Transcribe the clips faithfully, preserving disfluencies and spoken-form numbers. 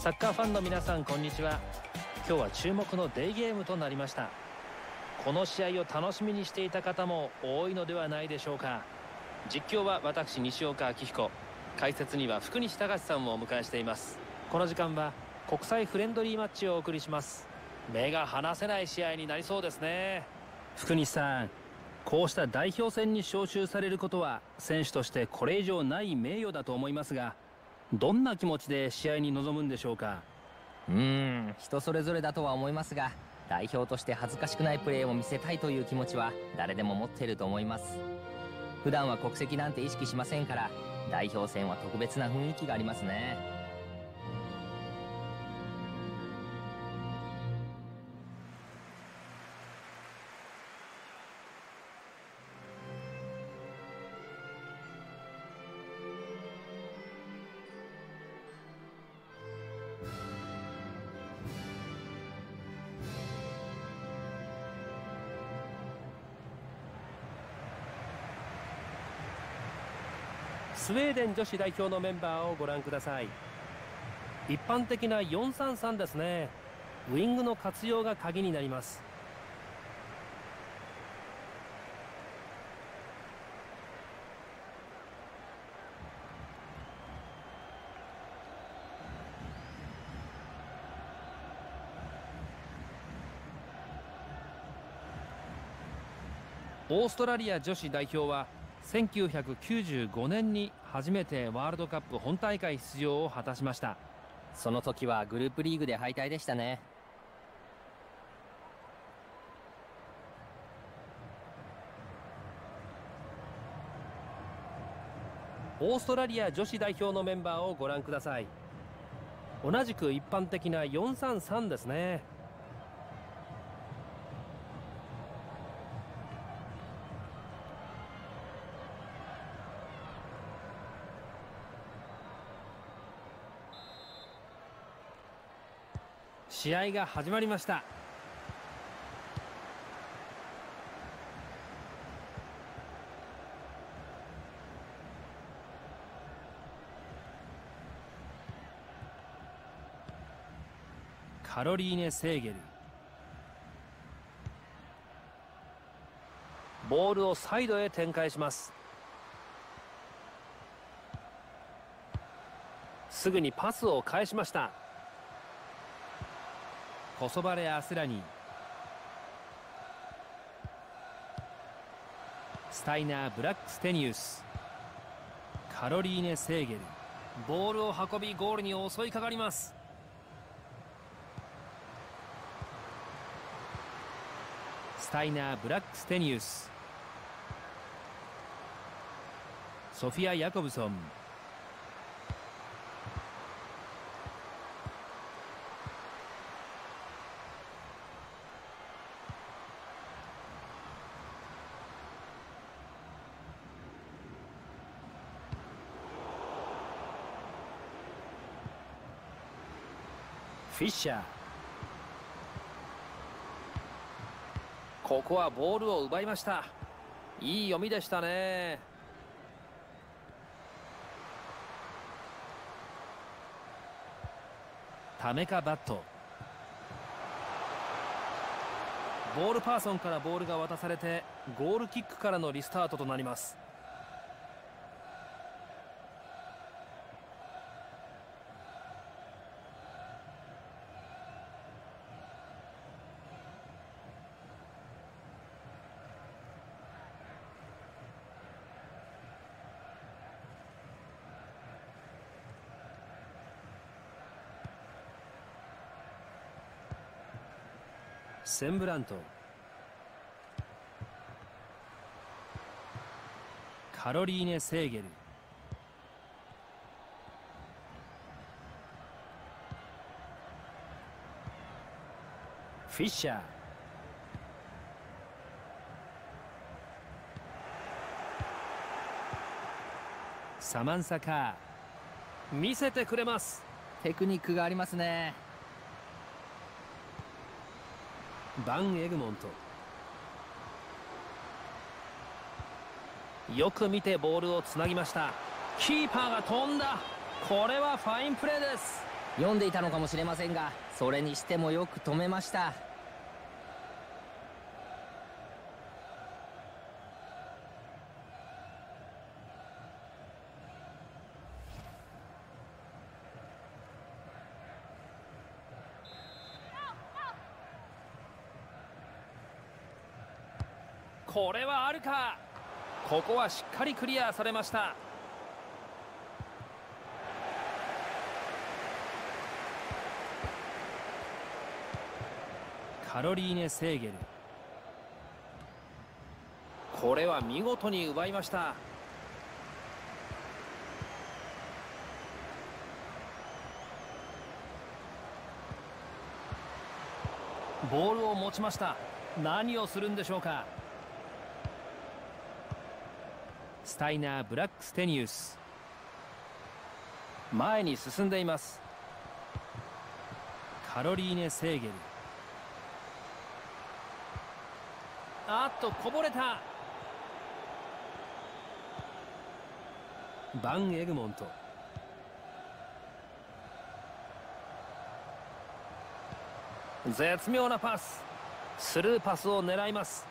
サッカーファンの皆さん、こんにちは。今日は注目のデーゲームとなりました。この試合を楽しみにしていた方も多いのではないでしょうか。実況は私、西岡明彦、解説には福西崇史さんをお迎えしています。この時間は国際フレンドリーマッチをお送りします。目が離せない試合になりそうですね。福西さん、こうした代表戦に招集されることは選手としてこれ以上ない名誉だと思いますが、どんな気持ちで試合に臨むんでしょうか。うーん、人それぞれだとは思いますが、代表として恥ずかしくないプレーを見せたいという気持ちは誰でも持っていると思います。普段は国籍なんて意識しませんから、代表戦は特別な雰囲気がありますね。スウェーデン女子代表のメンバーをご覧ください。一般的な よん さん さん ですね。ウィングの活用が鍵になります。オーストラリア女子代表はせんきゅうひゃくきゅうじゅうごねんに初めてワールドカップ本大会出場を果たしました。その時はグループリーグで敗退でしたね。オーストラリア女子代表のメンバーをご覧ください。同じく一般的な よん さん さん ですね。試合が始まりました。カロリーネ・セーゲル、ボールをサイドへ展開します。すぐにパスを返しました。コソバレ・アスラニー、スタイナー・ブラックステニウス、カロリーネ・セーゲル、ボールを運びゴールに襲いかかります。スタイナー・ブラックステニウス、ソフィア・ヤコブソン、フィッシャー、ここはボールを奪いました。いい読みでしたね。タメカバット、ボールパーソンからボールが渡されて、ゴールキックからのリスタートとなります。センブラント、カロリーネ・セーゲル、フィッシャー、サマンサカー、見せてくれます。テクニックがありますね。バンエグモント、よく見てボールをつなぎました。キーパーが飛んだ。これはファインプレーです。読んでいたのかもしれませんが、それにしてもよく止めました。これはあるか。ここはしっかりクリアされました。カロリーネ・セーゲル、これは見事に奪いました。ボールを持ちました。何をするんでしょうか。スタイナー・ブラックステニウス、前に進んでいます。カロリーネ・セーゲル、あっとこぼれた。バンエグモント、絶妙なパス、スルーパスを狙います。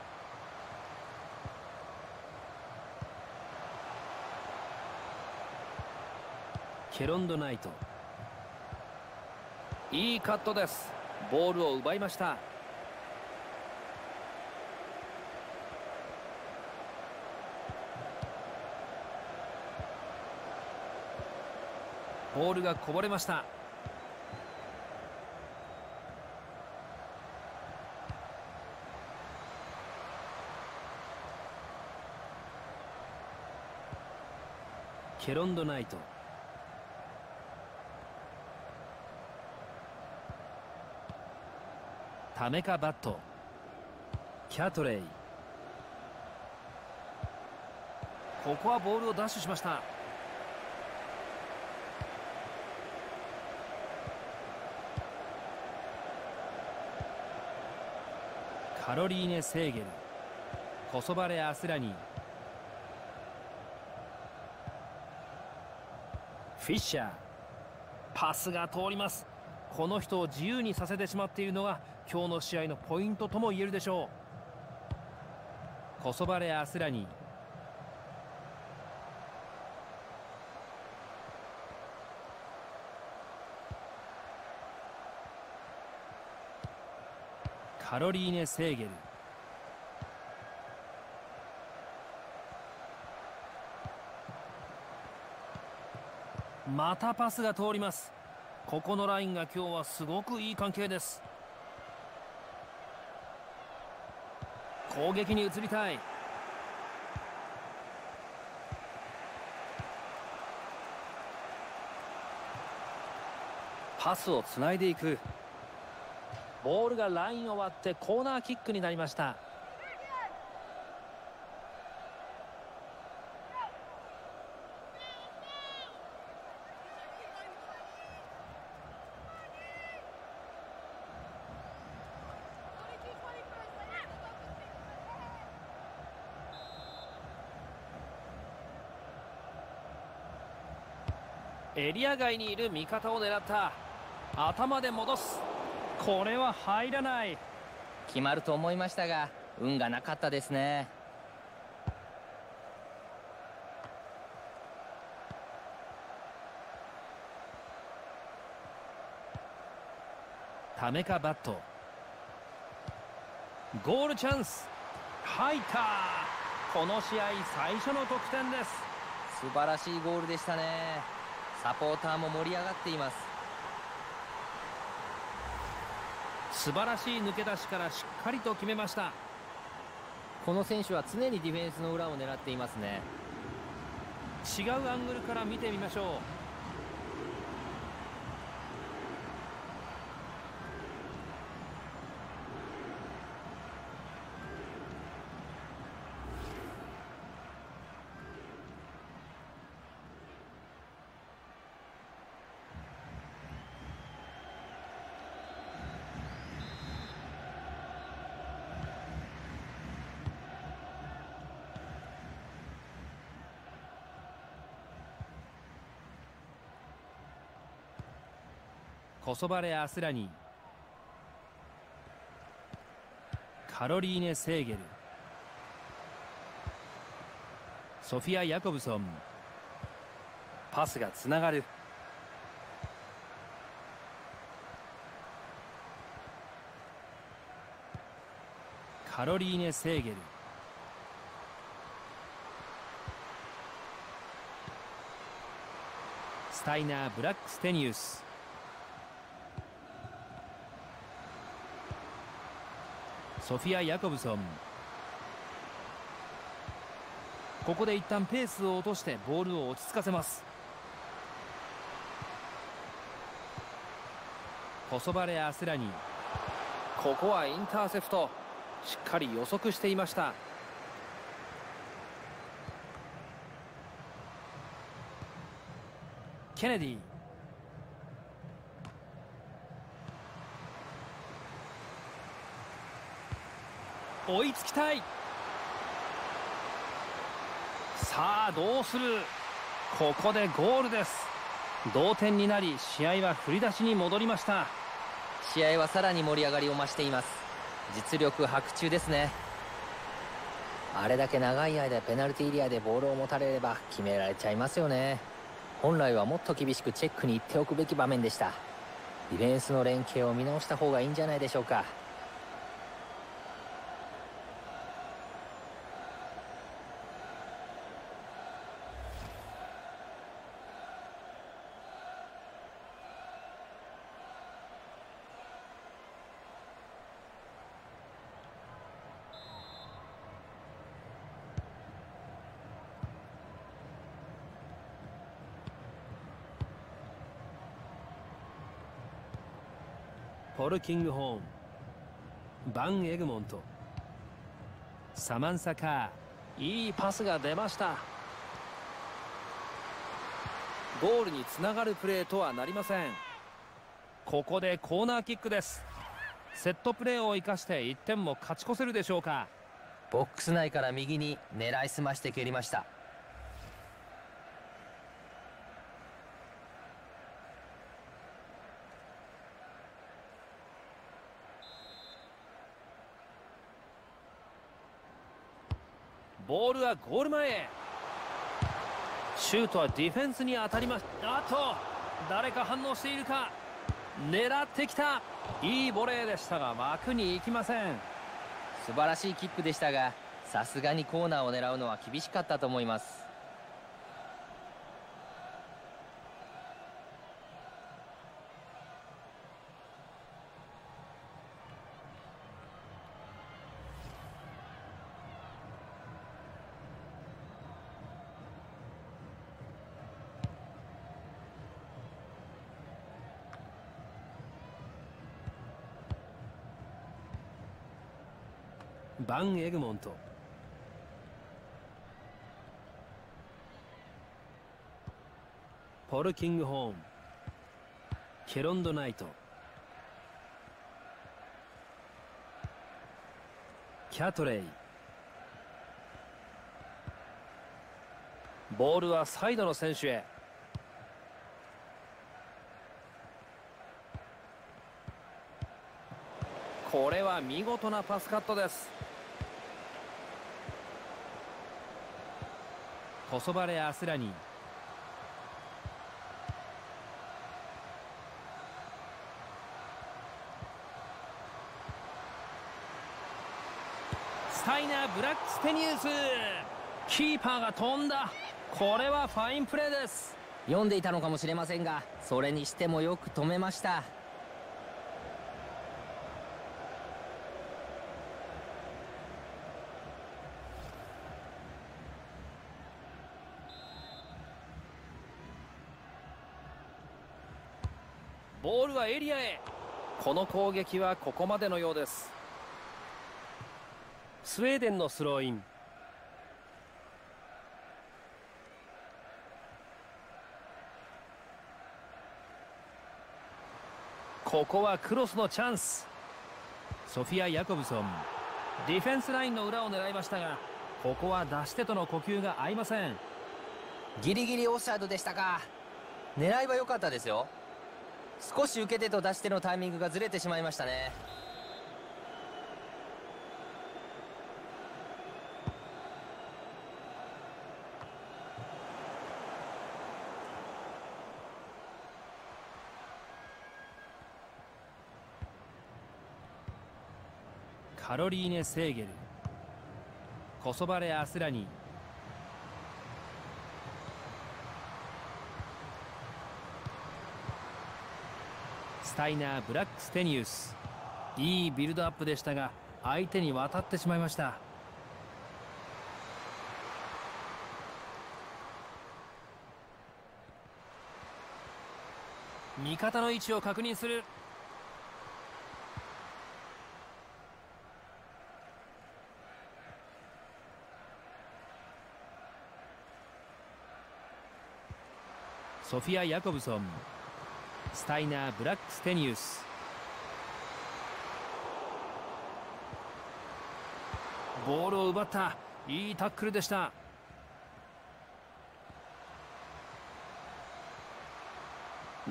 ケロンドナイト、いいカットです。ボールを奪いました。ボールがこぼれました。ケロンドナイト。タメカバット。キャトレイ。ここはボールをダッシュしました。カロリーネ・セーゲル、コソバレ・アスラニー、フィッシャー、パスが通ります。この人を自由にさせてしまっているのが今日の試合のポイントとも言えるでしょう。コソバレ・アスラニー、カロリーネ・セーゲル、またパスが通ります。ここのラインが今日はすごくいい関係です。攻撃に移りたい。パスをつないでいく。ボールがラインを割ってコーナーキックになりました。エリア外にいる味方を狙った。頭で戻す。これは入らない。決まると思いましたが、運がなかったですね。タメカバット。ゴールチャンス。入った。この試合最初の得点です。素晴らしいゴールでしたね。サポーターも盛り上がっています。素晴らしい抜け出しからしっかりと決めました。この選手は常にディフェンスの裏を狙っていますね。違うアングルから見てみましょう。コソバレ・アスラニー、カロリーネ・セーゲル、ソフィア・ヤコブソン。パスがつながる。カロリーネ・セーゲル、スタイナー・ブラックステニウス、ソフィア・ヤコブソン。ここで一旦ペースを落としてボールを落ち着かせます。コソバレ・アスラニー、ここはインターセプト。しっかり予測していました。ケネディ、追いつきたい。さあどうする。ここでゴールです。同点になり、試合は振り出しに戻りました。試合はさらに盛り上がりを増しています。実力伯仲ですね。あれだけ長い間ペナルティーエリアでボールを持たれれば決められちゃいますよね。本来はもっと厳しくチェックに行っておくべき場面でした。ディフェンスの連携を見直した方がいいんじゃないでしょうか。ポルキングホーン、バンエグモント、サマンサカー。いいパスが出ました。ゴールにつながるプレーとはなりません。ここでコーナーキックです。セットプレーを生かしていってんも勝ち越せるでしょうか。ボックス内から右に狙いすまして蹴りました。ボールはゴール前へ。シュートはディフェンスに当たりました。あと誰か反応しているか。狙ってきた。いいボレーでしたが枠に行きません。素晴らしいキックでしたが、さすがにコーナーを狙うのは厳しかったと思います。バンエグモント、ポルキングホーン、ケロンドナイト、キャトレイ。ボールはサイドの選手へ。これは見事なパスカットです。コソバレ・アスラニー、スタイナー・ブラックステニウス。キーパーが飛んだ。これはファインプレーです。読んでいたのかもしれませんが、それにしてもよく止めました。ボールはエリアへ。この攻撃はここまでのようです。スウェーデンのスローイン。ここはクロスのチャンス。ソフィア・ヤコブソン、ディフェンスラインの裏を狙いましたが、ここは出し手との呼吸が合いません。ギリギリオフサイドでしたか。狙いは良かったですよ。少し受け手と出し手のタイミングがずれてしまいましたね。カロリーネ・セーゲル、コソバレ・アスラニー、スタイナー・ブラックステニウス。いいビルドアップでしたが相手に渡ってしまいました。味方の位置を確認する。ソフィア・ヤコブソン、スタイナー・ブラックステニウス。ボールを奪った。いいタックルでした。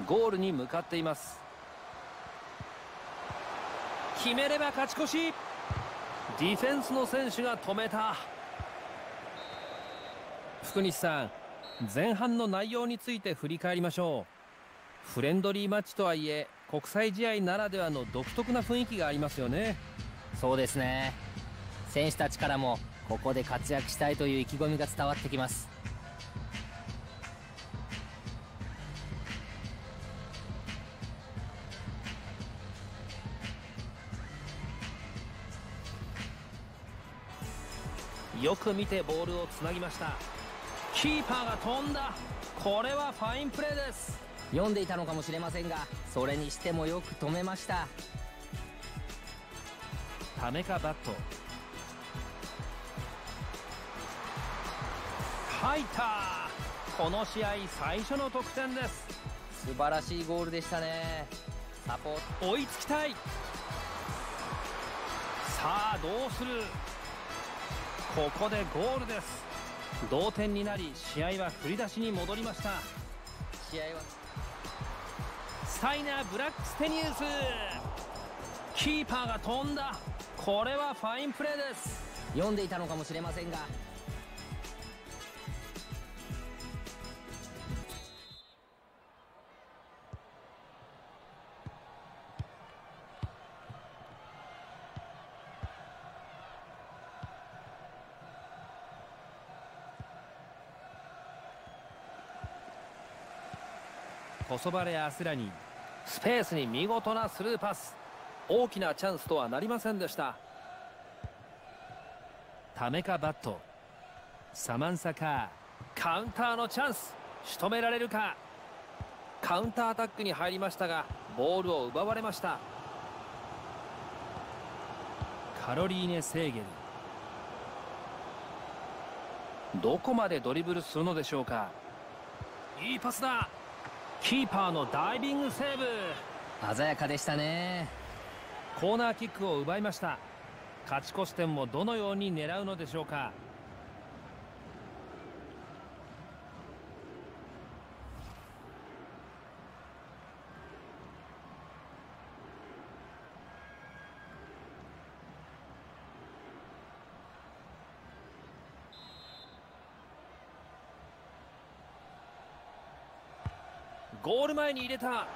ゴールに向かっています。決めれば勝ち越し。ディフェンスの選手が止めた。福西さん、前半の内容について振り返りましょう。フレンドリーマッチとはいえ国際試合ならではの独特な雰囲気がありますよね。そうですね。選手たちからもここで活躍したいという意気込みが伝わってきます。よく見てボールをつなぎました。キーパーが飛んだ。これはファインプレーです。読んでいたのかもしれませんが、それにしてもよく止めました。タメカバット、入った。この試合最初の得点です。素晴らしいゴールでしたね。サポート追いつきたい。さあどうする。ここでゴールです。同点になり試合は振り出しに戻りました。試合はスタイナー・ブラックステニウス。キーパーが飛んだ。これはファインプレーです。読んでいたのかもしれませんが、コソバレ・アスラニー、スペースに見事なスルーパス。大きなチャンスとはなりませんでした。タメカバット、サマンサカー、カウンターのチャンス。仕留められるか。カウンターアタックに入りましたがボールを奪われました。カロリーネ・セーゲル、どこまでドリブルするのでしょうか。いいパスだ。キーパーのダイビングセーブ、鮮やかでしたね。コーナーキックを奪いました。勝ち越し点をどのように狙うのでしょうか。ゴール前に入れた。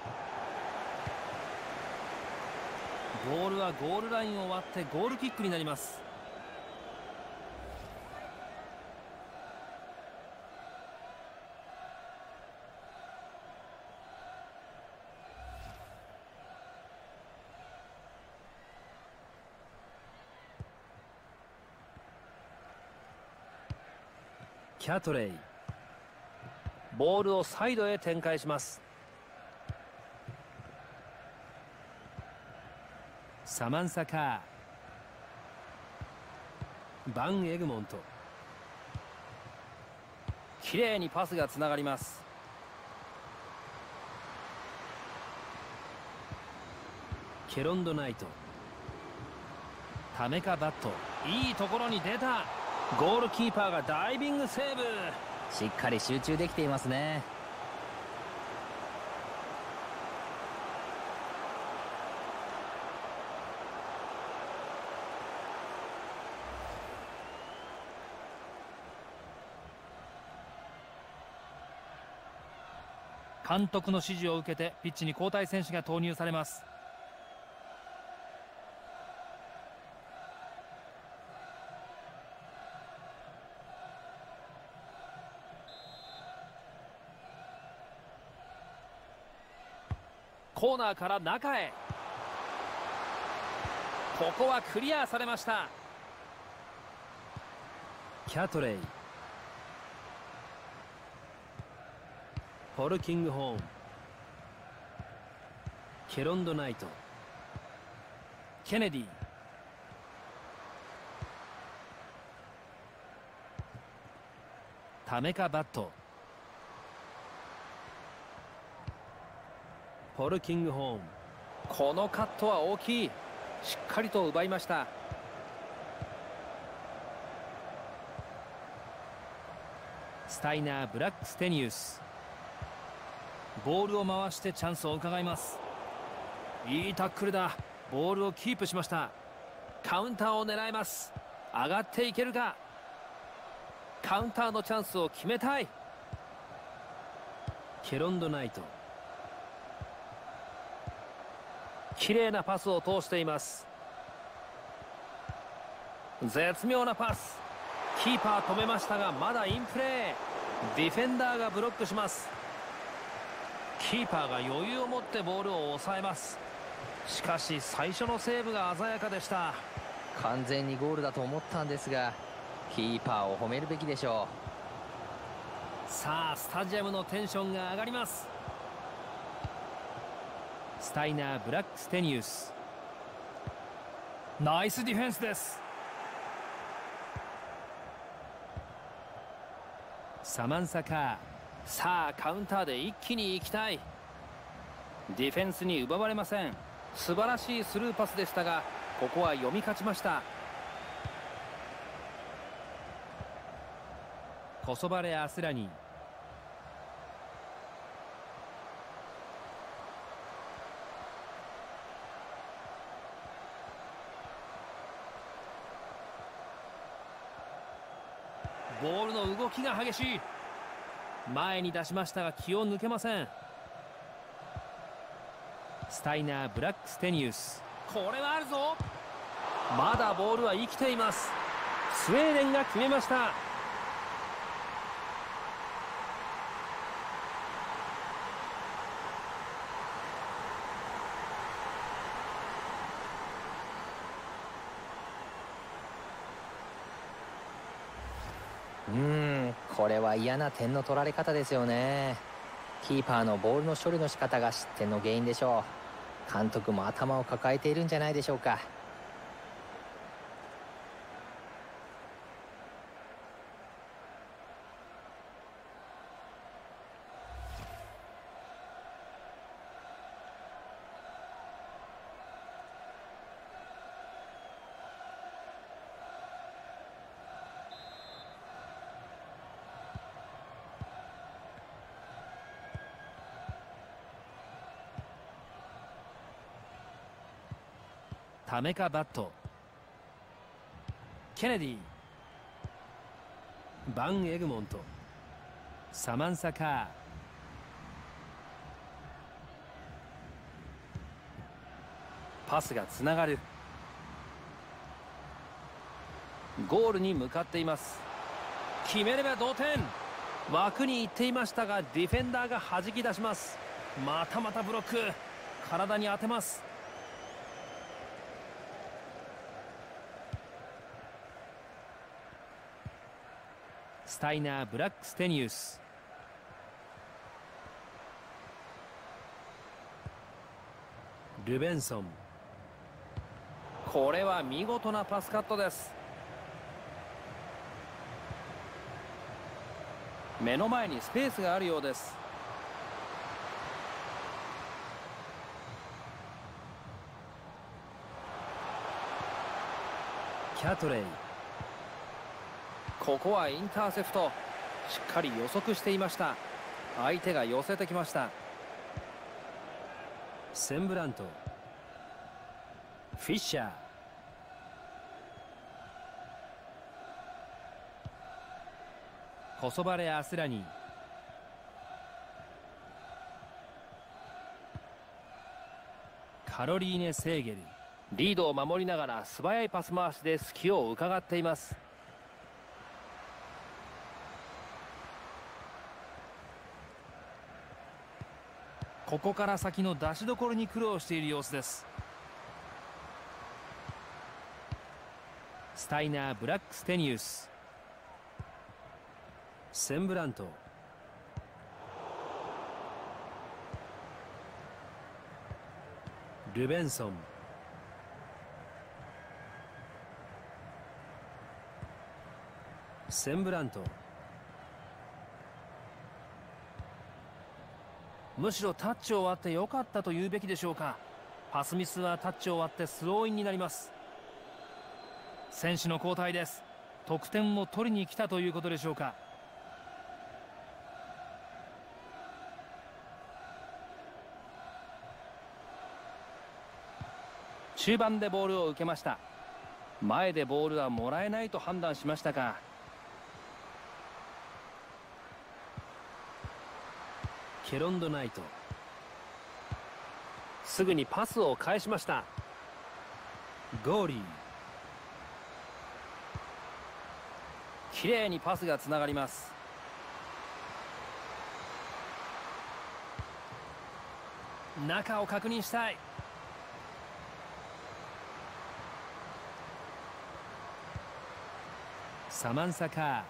ボールはゴールラインを割ってゴールキックになります。キャトレイ、ボールをサイドへ展開します。サマンサカー、バンエグモント、綺麗にパスがつながります。ケロンドナイト、タメカバット、いいところに出た。ゴールキーパーがダイビングセーブ。しっかり集中できていますね。監督の指示を受けてピッチに交代選手が投入されます。コーナーから中へ、ここはクリアされました。キャトレイ、ポルキングホーン、ケロンドナイト、ケネディ、タメカバット、ポルキングホーン、このカットは大きい。しっかりと奪いました。スタイナー、ブラックステニウス、ボールを回してチャンスを伺います。いいタックルだ。ボールをキープしました。カウンターを狙います。上がっていけるか。カウンターのチャンスを決めたい。ケロンドナイト、綺麗なパスを通しています。絶妙なパス、キーパー止めましたがまだインプレー。ディフェンダーがブロックします。キーパーが余裕を持ってボールを抑えます。しかし最初のセーブが鮮やかでした。完全にゴールだと思ったんですが、キーパーを褒めるべきでしょう。さあスタジアムのテンションが上がります。スタイナー、ブラックステニウス、ナイスディフェンスです。サマンサカー、さあカウンターで一気に行きたい。ディフェンスに奪われません。素晴らしいスルーパスでしたが、ここは読み勝ちました。コソバレ・アスラニ、ボールの動きが激しい。前に出しましたが気を抜けません。スタイナー、ブラックステニウス、これはあるぞ。まだボールは生きています。スウェーデンが決めました。うーん、これは嫌な点の取られ方ですよね。キーパーのボールの処理の仕方が失点の原因でしょう。監督も頭を抱えているんじゃないでしょうか。タメカバット、ケネディ、バン・エグモント、サマンサカー、パスがつながる。ゴールに向かっています。決めれば同点。枠に行っていましたがディフェンダーが弾き出します。またまたブロック、体に当てます。スタイナー、ブラックステニウス、ルベンソン、これは見事なパスカットです。目の前にスペースがあるようです。キャトレイ、ここはインターセプト。しっかり予測していました。相手が寄せてきました。センブラント、フィッシャー、コソバレ・アスラニー、カロリーネ・セーゲル。リードを守りながら素早いパス回しで隙をうかがっています。ここから先の出しどころに苦労している様子です。スタイナー、ブラックステニウス、センブラント、ルベンソン、センブラント。むしろタッチを割ってよかったと言うべきでしょうか。パスミスはタッチを割ってスローインになります。選手の交代です。得点を取りに来たということでしょうか。中盤でボールを受けました。前でボールはもらえないと判断しましたか。ケロンドナイト、すぐにパスを返しました。ゴーリー、きれいにパスがつながります。中を確認したい。サマンサカー、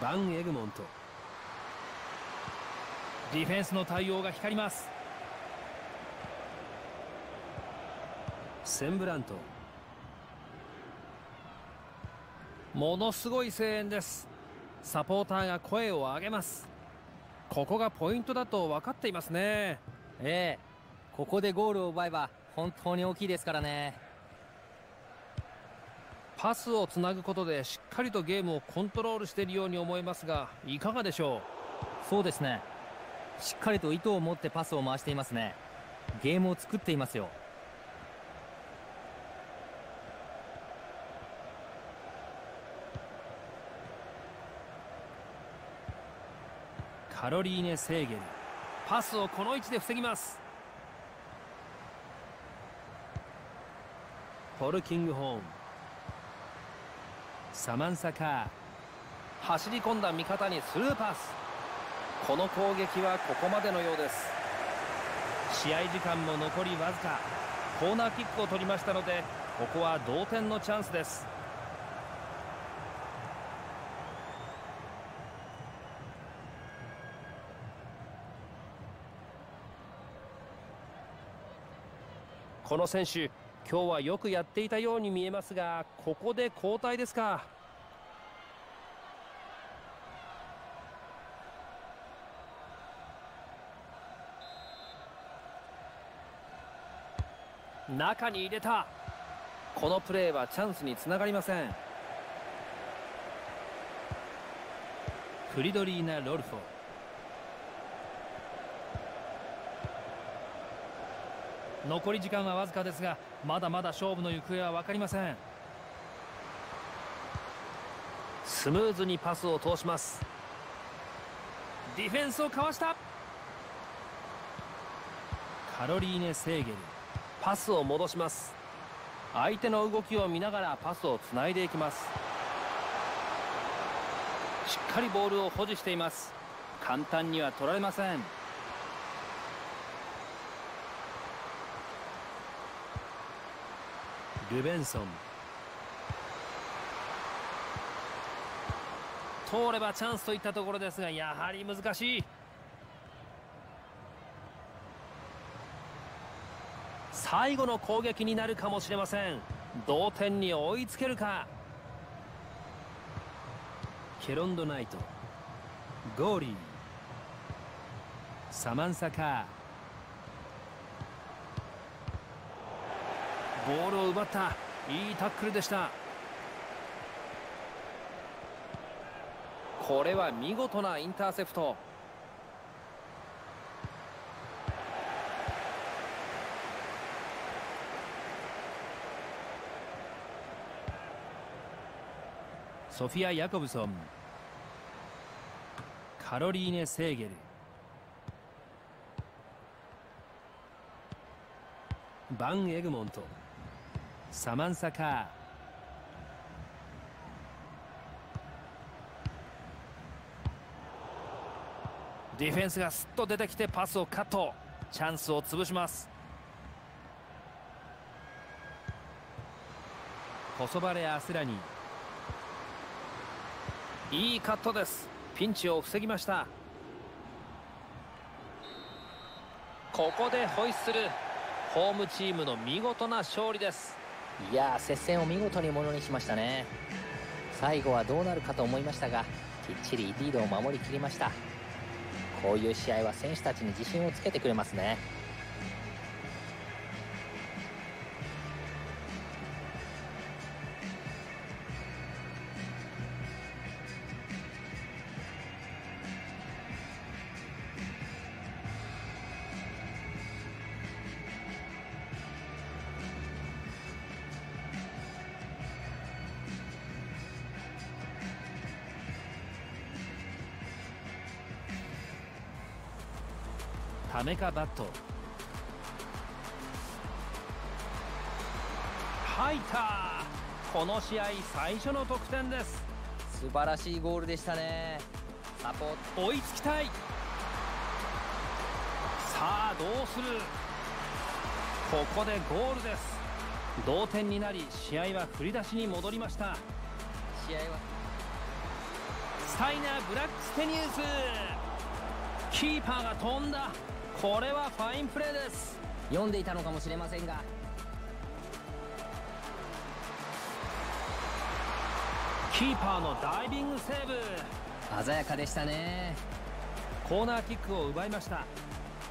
バンエグモント。ディフェンスの対応が光ります。センブラント、ものすごい声援です。サポーターが声を上げます。ここがポイントだと分かっていますね。ええ、ここでゴールを奪えば本当に大きいですからね。パスをつなぐことでしっかりとゲームをコントロールしているように思いますが、いかがでしょう。そうですね、しっかりと意図を持ってパスを回していますね。ゲームを作っていますよ。カロリーネ・セーゲル、パスをこの位置で防ぎます。ポルキングホーン、サマンサカー、走り込んだ味方にスルーパス。この攻撃はここまでのようです。試合時間も残りわずか。コーナーキックを取りましたので、ここは同点のチャンスです。この選手、今日はよくやっていたように見えますが、ここで交代ですか。中に入れた。このプレーはチャンスにつながりません。フリドリーナ・ロルフォ、残り時間はわずかですが、まだまだ勝負の行方は分かりません。スムーズにパスを通します。ディフェンスをかわした。カロリーネ・セーゲル、パスを戻します。相手の動きを見ながらパスをつないでいきます。しっかりボールを保持しています。簡単には取られません。ルベンソン、通ればチャンスといったところですが、やはり難しい。最後の攻撃になるかもしれません。同点に追いつけるか。ケロンドナイト、ゴーリー、サマンサカー、ボールを奪った。いいタックルでした。これは見事なインターセプト。ソフィア・ヤコブソン、カロリーネ・セーゲル。バン・エグモント、サマンサ・カー、ディフェンスがすっと出てきてパスをカット、チャンスを潰します。コソバレ・アスラニ、いいカットです。ピンチを防ぎました。ここでホイッスル、ホームチームの見事な勝利です。いやー、接戦を見事にものにしましたね。最後はどうなるかと思いましたが、きっちりリードを守りきりました。こういう試合は選手たちに自信をつけてくれますね。アメカバット、入った。この試合最初の得点です。素晴らしいゴールでしたね。サポート、追いつきたい。さあどうする。ここでゴールです。同点になり、試合は振り出しに戻りました。試合はスタイナー・ブラックステニウス、キーパーが飛んだ。これはファインプレーです。読んでいたのかもしれませんが、キーパーのダイビングセーブ、鮮やかでしたね。コーナーキックを奪いました。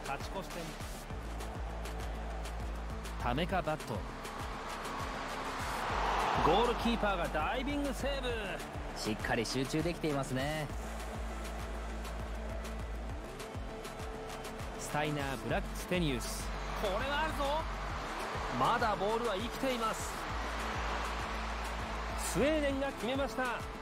勝ち越してタメカバット、ゴールキーパーがダイビングセーブ、しっかり集中できていますね。スタイナー・ブラックステニウス、これはあるぞ。まだボールは生きています。スウェーデンが決めました。